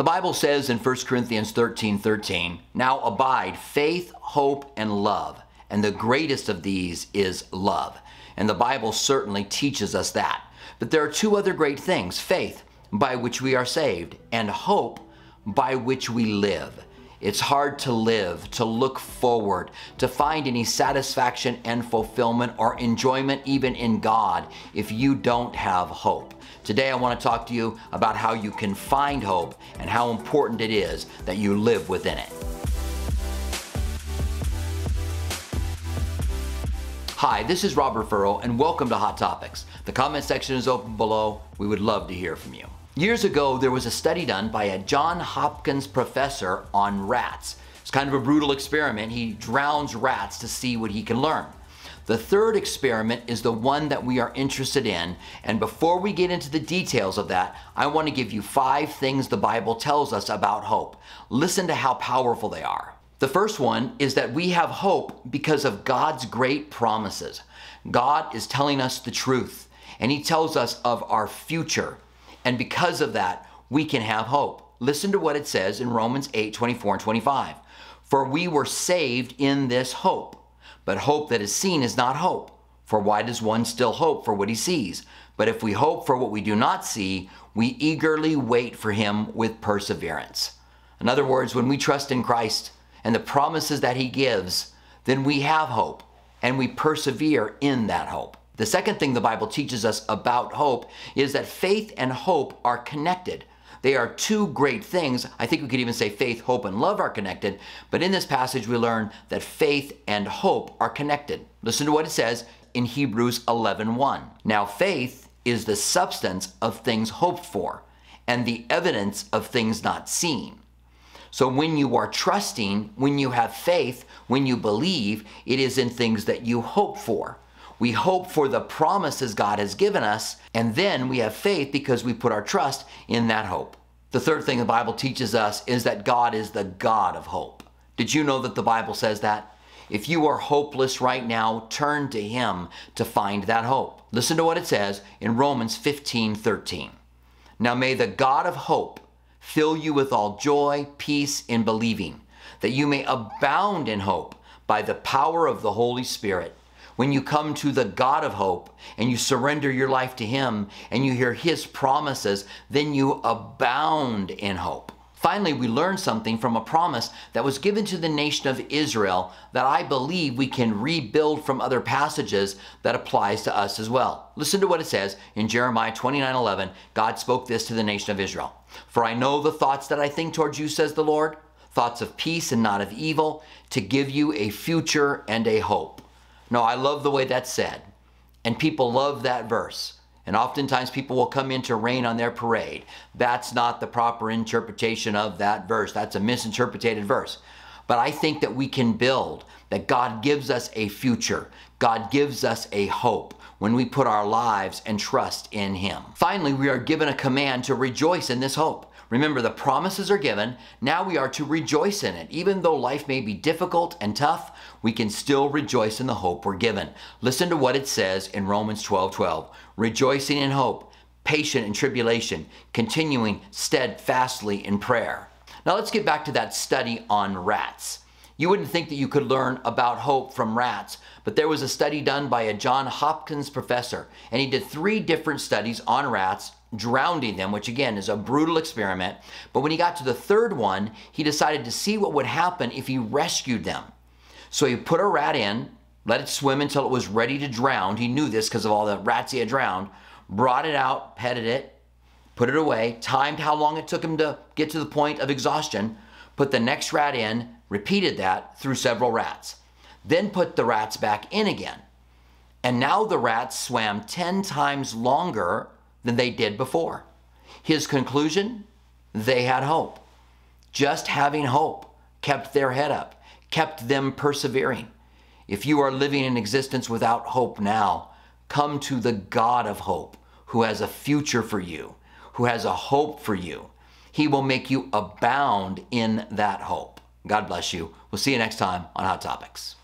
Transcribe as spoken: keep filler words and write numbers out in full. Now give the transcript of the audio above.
The Bible says in First Corinthians thirteen thirteen, "Now abide faith, hope, and love, and the greatest of these is love." And the Bible certainly teaches us that. But there are two other great things: faith, by which we are saved, and hope, by which we live. It's hard to live, to look forward, to find any satisfaction and fulfillment or enjoyment even in God if you don't have hope. Today I want to talk to you about how you can find hope and how important it is that you live within it. Hi, this is Robert Furrow and welcome to Hot Topics. The comment section is open below. We would love to hear from you. Years ago, there was a study done by a Johns Hopkins professor on rats. It's kind of a brutal experiment. He drowns rats to see what he can learn. The third experiment is the one that we are interested in, and before we get into the details of that, I want to give you five things the Bible tells us about hope. Listen to how powerful they are. The first one is that we have hope because of God's great promises. God is telling us the truth, and He tells us of our future. And because of that, we can have hope. Listen to what it says in Romans eight twenty-four and twenty-five. "For we were saved in this hope, but hope that is seen is not hope. For why does one still hope for what he sees? But if we hope for what we do not see, we eagerly wait for him with perseverance." In other words, when we trust in Christ and the promises that he gives, then we have hope and we persevere in that hope. The second thing the Bible teaches us about hope is that faith and hope are connected. They are two great things. I think we could even say faith, hope, and love are connected. But in this passage, we learn that faith and hope are connected. Listen to what it says in Hebrews eleven one. "Now faith is the substance of things hoped for, and the evidence of things not seen." So when you are trusting, when you have faith, when you believe, it is in things that you hope for. We hope for the promises God has given us, and then we have faith because we put our trust in that hope. The third thing the Bible teaches us is that God is the God of hope. Did you know that the Bible says that? If you are hopeless right now, turn to Him to find that hope. Listen to what it says in Romans fifteen thirteen. "Now may the God of hope fill you with all joy, peace in believing, that you may abound in hope by the power of the Holy Spirit." When you come to the God of hope and you surrender your life to Him and you hear His promises, then you abound in hope. Finally, we learn something from a promise that was given to the nation of Israel that I believe we can rebuild from other passages that applies to us as well. Listen to what it says in Jeremiah twenty-nine eleven. God spoke this to the nation of Israel. "For I know the thoughts that I think towards you, says the Lord, thoughts of peace and not of evil, to give you a future and a hope." No, I love the way that's said, and people love that verse. And oftentimes people will come in to rain on their parade. That's not the proper interpretation of that verse. That's a misinterpreted verse. But I think that we can build, that God gives us a future. God gives us a hope when we put our lives and trust in Him. Finally, we are given a command to rejoice in this hope. Remember, the promises are given. Now we are to rejoice in it. Even though life may be difficult and tough, we can still rejoice in the hope we're given. Listen to what it says in Romans twelve twelve. "Rejoicing in hope, patient in tribulation, continuing steadfastly in prayer." Now let's get back to that study on rats. You wouldn't think that you could learn about hope from rats, but there was a study done by a Johns Hopkins professor, and he did three different studies on rats, drowning them, which again is a brutal experiment. But when he got to the third one, he decided to see what would happen if he rescued them. So he put a rat in, let it swim until it was ready to drown. He knew this because of all the rats he had drowned. Brought it out, petted it, put it away, timed how long it took him to get to the point of exhaustion, put the next rat in, repeated that through several rats, then put the rats back in again. And now the rats swam ten times longer than they did before. His conclusion? They had hope. Just having hope kept their head up, kept them persevering. If you are living in existence without hope now, come to the God of hope, who has a future for you, who has a hope for you. He will make you abound in that hope. God bless you. We'll see you next time on Hot Topics.